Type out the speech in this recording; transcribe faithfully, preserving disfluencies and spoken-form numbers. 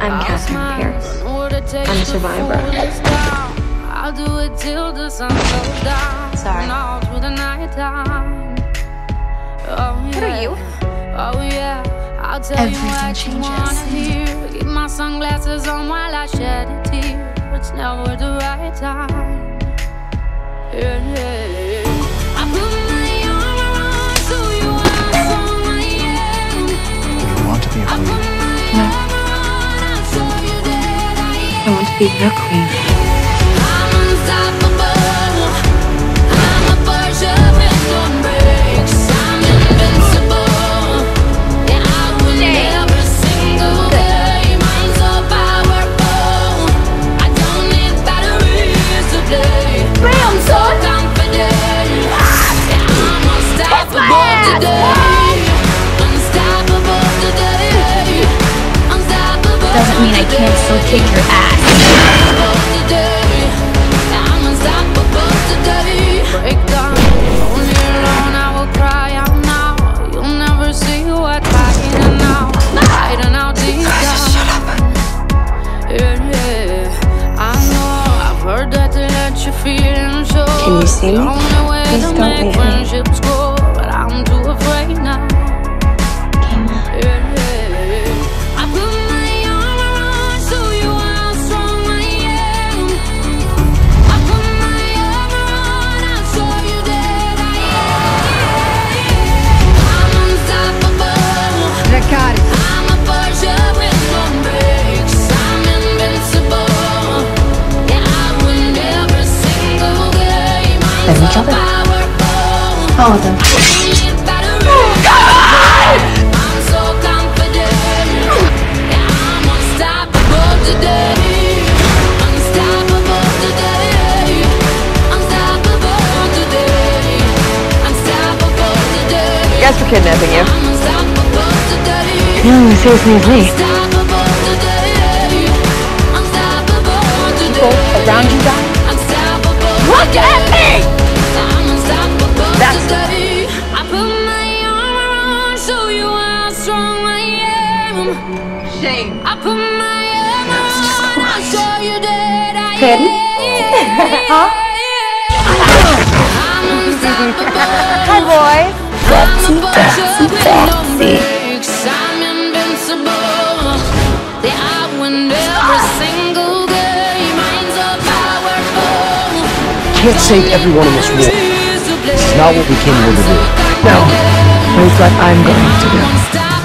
I'm Catherine Paris. I'm a survivor. Sorry. What are you? Everything changes. Keep my sunglasses on while I shed a tear. It's never the right time. I want to be your queen. I'm unstoppable. I'm a virgin with some breaks. I'm invincible. Yeah, I win every single day. Mine's so powerful. I don't need batteries to play. I'm so confident. Yeah, I'm unstoppable today. Unstoppable today. Unstoppable. Doesn't mean I can't still kick your ass. Can you see me? Please don't leave me. But I'm too afraid now. I put my arm around, show you how strong I am. I put my arm around, I'll show you that I am. I'm unstoppable. I got it. I'm a virgin with no breaks. I'm invincible. Yeah, I win every single game. I'm so powerful. All of them. Oh, God! For kidnapping you. The only one who saves me is me. People around you guys, look at me! That's it. I put my arm around, show you how strong I am. Shame. I put my arm around, I'll show you that I am. Hi, boys. Betsy, Betsy, Betsy. I'm invincible. I win every single day. Minds are powerful. Can't save everyone in this war. This is not what we came here to do. No. Here's what I'm going to do.